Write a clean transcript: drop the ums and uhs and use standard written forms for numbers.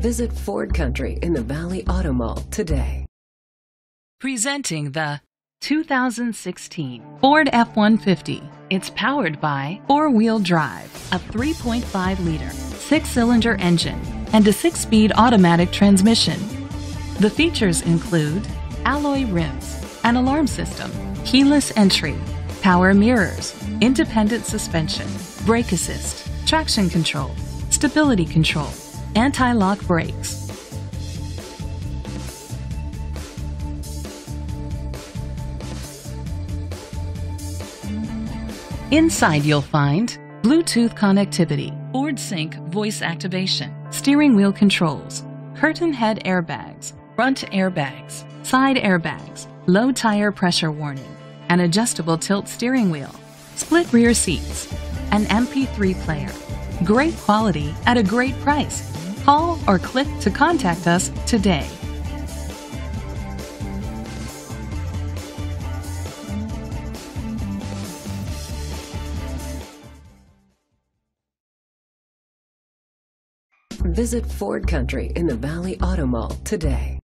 Visit Ford Country in the Valley Auto Mall today. Presenting the 2016 Ford F-150. It's powered by four-wheel drive, a 3.5-liter, six-cylinder engine, and a six-speed automatic transmission. The features include alloy rims, an alarm system, keyless entry, power mirrors, independent suspension, brake assist, traction control, stability control, anti-lock brakes. Inside you'll find Bluetooth connectivity, Ford Sync voice activation, steering wheel controls, curtain head airbags, front airbags, side airbags, low tire pressure warning, an adjustable tilt steering wheel, split rear seats, an MP3 player. Great quality at a great price. Call or click to contact us today. Visit Ford Country in the Valley Auto Mall today.